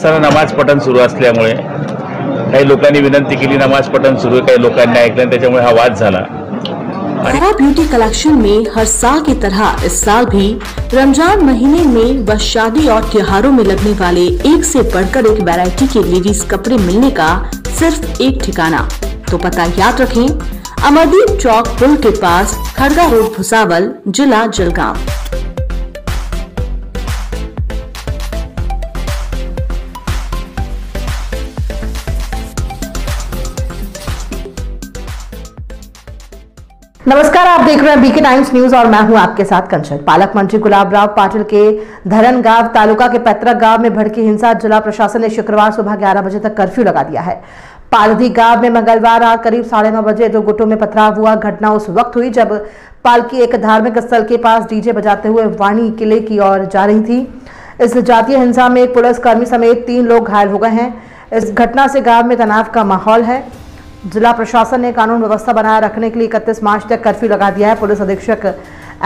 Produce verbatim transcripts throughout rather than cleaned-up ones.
Sir नमाज पठण सुरू असल्यामुळे काही लोकांनी विनंती केली नमाज पठण सुरू आहे, काही लोकांनी ऐकलं, त्याच्यामुळे हा वाद झाला। धारा ब्यूटी कलेक्शन में हर साल की तरह इस साल भी रमजान महीने में व शादी और त्योहारों में लगने वाले एक से बढ़कर एक वैरायटी के लेडीज कपड़े मिलने का सिर्फ एक ठिकाना, तो पता याद रखें, अमरदीप चौक पुल के पास खड़गा रोड भुसावल, जिला जलगांव। नमस्कार, आप देख रहे हैं बीके टाइम्स न्यूज और मैं हूं आपके साथ कंचन। पालक मंत्री गुलाबराव पाटिल के धरनगांव तालुका के पैतृक गांव में भड़की हिंसा, जिला प्रशासन ने शुक्रवार सुबह ग्यारह बजे तक कर्फ्यू लगा दिया है। पालधी गांव में मंगलवार रात करीब साढ़े नौ बजे दो गुटों में पथराव हुआ। घटना उस वक्त हुई जब पालकी एक धार्मिक स्थल के पास डीजे बजाते हुए वाणी किले की ओर जा रही थी। इस जातीय हिंसा में एक पुलिसकर्मी समेत तीन लोग घायल हो गए हैं। इस घटना से गाँव में तनाव का माहौल है। जिला प्रशासन ने कानून व्यवस्था बनाए रखने के लिए इकतीस मार्च तक कर्फ्यू लगा दिया है। पुलिस अधीक्षक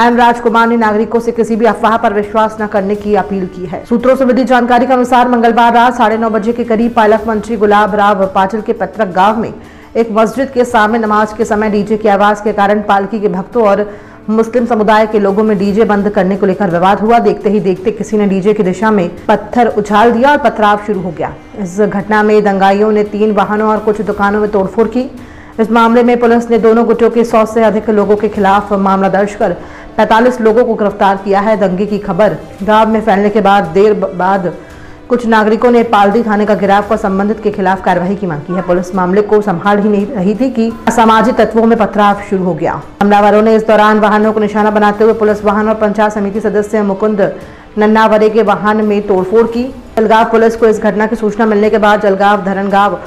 एम राजकुमार ने नागरिकों से किसी भी अफवाह पर विश्वास न करने की अपील की है। सूत्रों से मिली जानकारी के अनुसार मंगलवार रात साढ़े नौ बजे के करीब पालक मंत्री गुलाबराव पाटिल के पैतृक गांव में एक मस्जिद के सामने नमाज के समय डीजे की आवाज के कारण पालकी के भक्तों और मुस्लिम समुदाय के लोगों में डीजे बंद करने को लेकर विवाद हुआ। देखते ही देखते किसी ने डीजे की दिशा में पत्थर उछाल दिया और पथराव शुरू हो गया। इस घटना में दंगाइयों ने तीन वाहनों और कुछ दुकानों में तोड़फोड़ की। इस मामले में पुलिस ने दोनों गुटों के सौ से अधिक लोगों के खिलाफ मामला दर्ज कर पैंतालीस लोगों को गिरफ्तार किया है। दंगे की खबर गांव में फैलने के बाद देर बाद कुछ नागरिकों ने पालदी थाने का घेराव कर संबंधित के खिलाफ कार्रवाई की मांग की है। पुलिस मामले को संभाल ही नहीं रही थी कि असामाजिक तत्वों में पथराव शुरू हो गया। हमलावरों ने इस दौरान वाहनों को निशाना बनाते हुए पुलिस वाहन और पंचायत समिति सदस्य मुकुंद नन्नावरे के वाहन में तोड़फोड़ की। जलगांव पुलिस को इस घटना की सूचना मिलने के बाद जलगांव, धरनगांव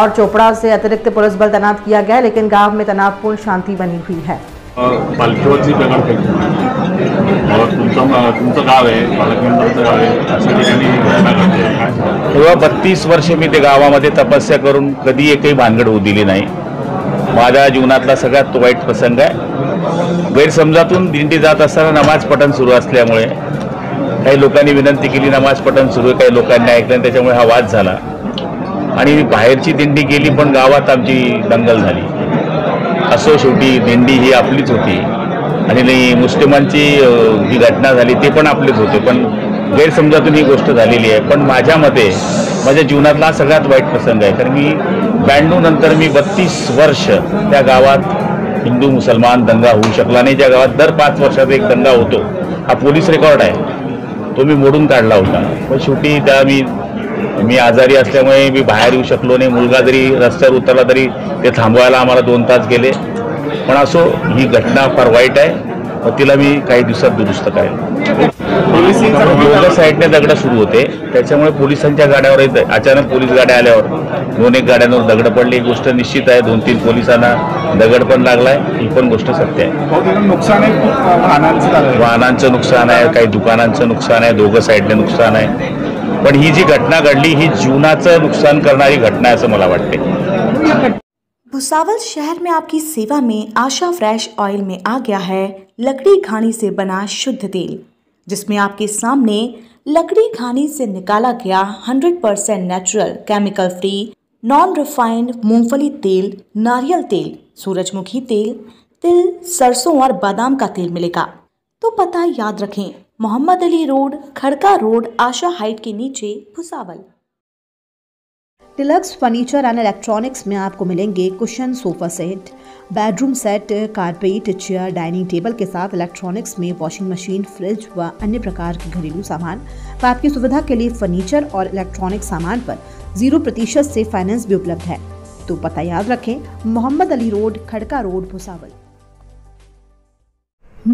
और चोपड़ा से अतिरिक्त पुलिस बल तैनात किया गया, लेकिन गाँव में तनावपूर्ण शांति बनी हुई है। और पालखीवरची पकड केली और तुमचं तुमचं गाव आहे, पालकमंत्र्यांचं गाव आहे, अशा ठिकाणी तेव्हा बत्तीस वर्षे मी ते गावामध्ये तपस्या करून कधी एकही भानगड होऊ दिली नाही। माझ्या जीवनातला सगळ्यात वाईट प्रसंग आहे। गैरसमजातून दिंडी जात असताना नमाज पठण सुरू असल्यामुळे काही लोकांनी विनंती केली नमाज पठण सुरू आहे, काही लोकांनी ऐकलं, त्याच्यामुळे हा वाद झाला आणि बाहेरची दिंडी गेली पण गावात आमची दंगल झाली। असो शेवटी दिंडी ही आपलीच होती आणि मुस्लिमांची जी घटना झाली ते पण आपलेच होते, पण गैरसमजातून ही गोष्ट झालेली आहे। पण माझ्या मते माझ्या जीवनातला सगळ्यात वाईट प्रसंग आहे, कारण मी ब्याण्णव नंतर मी बत्तीस वर्ष त्या गावात हिंदू मुसलमान दंगा होऊ शकला नाही। ज्या गावात दर पाच वर्षात एक दंगा होतो, हा पोलीस रेकॉर्ड आहे, तो मी मोडून काढला होता। पण शेवटी त्या मी मी आजारी असल्यामुळे मी बाहेर येऊ शकलो नाही। मुलगा जरी रस्त्यावर उतरला तरी ते थांबवायला आम्हाला दोन तास गेले। पण असो, ही घटना फार वाईट आहे व तिला मी काही दिवसात दुरुस्त करेन। पोलिसांच्या दोन्ही साईडने दगडं सुरू होते, त्याच्यामुळे पोलिसांच्या गाड्यावर येत अचानक पोलीस गाड्या आल्यावर दोन एक गाड्यांवर दगडं पडली, ही गोष्ट निश्चित आहे। दोन तीन पोलिसांना दगड पण लागलाय, ही पण गोष्ट सत्य आहे। नुकसान आहे, वाहनांचं नुकसान आहे, काही दुकानांचं नुकसान आहे, दोघं साईडने नुकसान आहे। पण ही जी घटना घडली ही जीवनाचं नुकसान करणारी घटना आहे असं मला वाटते। भुसावल शहर में आपकी सेवा में आशा फ्रेश ऑयल में आ गया है लकड़ी घानी से बना शुद्ध तेल, जिसमें आपके सामने लकड़ी घानी से निकाला गया hundred percent natural, chemical free, non refined मूंगफली तेल, नारियल तेल, सूरजमुखी तेल, तिल, सरसों और बादाम का तेल मिलेगा। तो पता याद रखें, Mohammad Ali road, Khadka road, Asha height के नीचे, Bhusawal. Deluxe furniture and electronics में आपको मिलेंगे cushion, sofa set, bedroom set, carpet, chair, dining table के साथ इलेक्ट्रॉनिक्स में वॉशिंग मशीन, फ्रिज व अन्य प्रकार के घरेलू सामान व आपकी सुविधा के लिए फर्नीचर और इलेक्ट्रॉनिक सामान पर जीरो प्रतिशत से फाइनेंस भी उपलब्ध है। तो पता याद रखें, Mohammad Ali road, Khadka road, Bhusawal.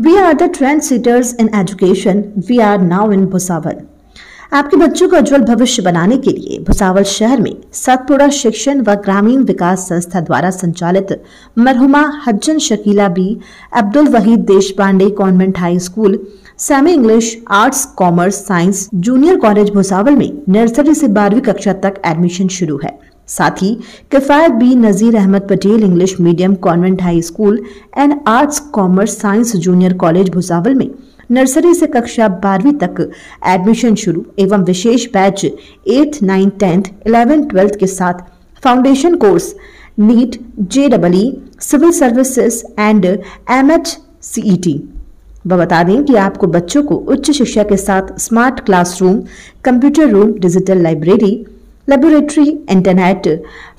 We are the trend setters in education, we are now in Bhusawal. आपके बच्चों का उज्जवल भविष्य बनाने के लिए भुसावल शहर में सतपुड़ा शिक्षण व ग्रामीण विकास संस्था द्वारा संचालित मरहुमा हज्जन Shakila Bi Abdul Wahid Deshpande convent high school, semi English, arts, commerce, science junior college Bhusawal में नर्सरी से बारहवीं कक्षा तक एडमिशन शुरू है। साथ ही Kifayat Bi Nazir Ahmad Patel English medium convent high school and arts, commerce, science junior college Bhusawal में नर्सरी से कक्षा बारहवीं तक एडमिशन शुरू एवं विशेष batch eight nine tenth eleven twelfth के साथ foundation course NEET J double E civil services and M H C E T. बता दें कि आपको बच्चों को उच्च शिक्षा के साथ smart classroom, computer room, digital library, laboratory, internet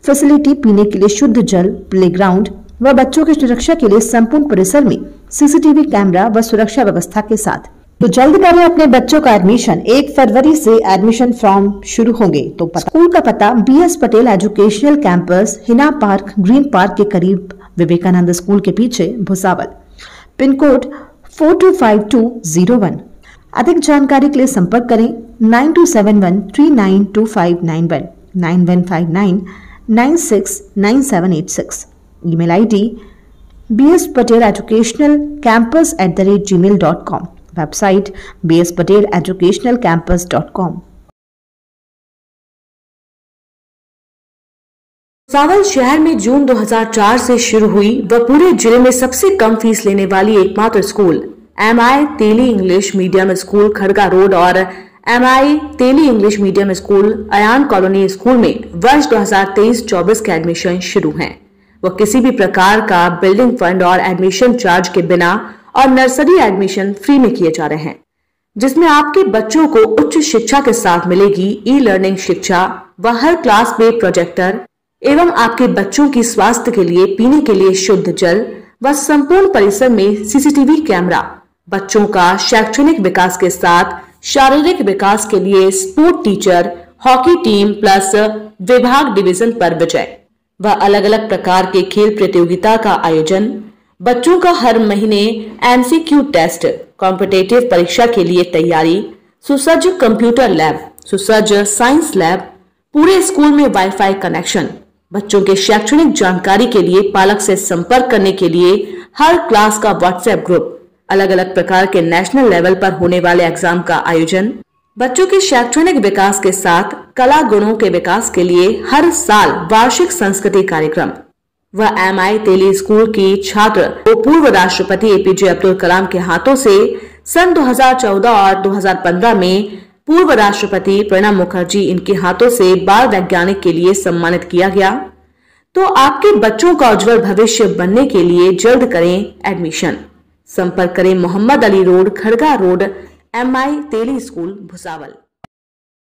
facility, पीने के लिए शुद्ध जल, प्लेग्राउंड व बच्चों की सुरक्षा के लिए संपूर्ण परिसर में सीसीटीवी कैमरा व सुरक्षा व्यवस्था के साथ। तो जल्द करें अपने बच्चों का एडमिशन। एक फरवरी से एडमिशन फॉर्म शुरू होंगे। तो पता। स्कूल का पता BS Patel educational campus, Hina park, green park के करीब, विवेकानंद स्कूल के पीछे, Bhusawal, pin code four two five two zero one. अधिक जानकारी के लिए संपर्क करें nine two seven one three nine two five nine one, nine one five nine nine six nine seven eight six, email I D B S Patel educational campus at the rate Gmail dot com, website B S Patel educational campus dot com. Bhusawal शहर में जून दो हज़ार चार से शुरू हुई व पूरे जिले में सबसे कम फीस लेने वाली एकमात्र school M I Teli English medium school Khadga road और M I Teli English medium school Ayan colony school में वर्ष दो हज़ार तेईस चौबीस के एडमिशन शुरू हैं। वह किसी भी प्रकार का बिल्डिंग फंड और एडमिशन चार्ज के बिना और नर्सरी एडमिशन फ्री में किए जा रहे हैं, जिसमें आपके बच्चों को उच्च शिक्षा के साथ मिलेगी ई लर्निंग शिक्षा व हर क्लास में प्रोजेक्टर एवं आपके बच्चों की स्वास्थ्य के लिए पीने के लिए शुद्ध जल व संपूर्ण परिसर में सीसीटीवी कैमरा, बच्चों का शैक्षणिक विकास के साथ शारीरिक विकास के लिए sport teacher, hockey team plus विभाग डिवीजन पर विजय व अलग अलग प्रकार के खेल प्रतियोगिता का आयोजन, बच्चों का हर महीने एमसीक्यू टेस्ट, कॉम्पिटिटिव परीक्षा के लिए तैयारी, सुसज्ज कंप्यूटर लैब, सुसज्ज साइंस लैब, पूरे स्कूल में वाईफाई कनेक्शन, बच्चों के शैक्षणिक जानकारी के लिए पालक से संपर्क करने के लिए हर क्लास का व्हाट्सएप ग्रुप, अलग अलग प्रकार के नेशनल लेवल पर होने वाले एग्जाम का आयोजन, बच्चों के शैक्षणिक विकास के साथ कला गुणों के विकास के लिए हर साल वार्षिक संस्कृति कार्यक्रम व एम आई तेली स्कूल की छात्र और पूर्व राष्ट्रपति एपीजे अब्दुल कलाम के हाथों से सन दो हज़ार चौदह और दो हज़ार पंद्रह में पूर्व राष्ट्रपति प्रणब मुखर्जी इनके हाथों से बाल वैज्ञानिक के लिए सम्मानित किया गया। तो आपके बच्चों का उज्जवल भविष्य बनने के लिए जल्द करें एडमिशन। संपर्क करें Mohammad Ali road, Khadga road, M I Teli school, Bhusawal.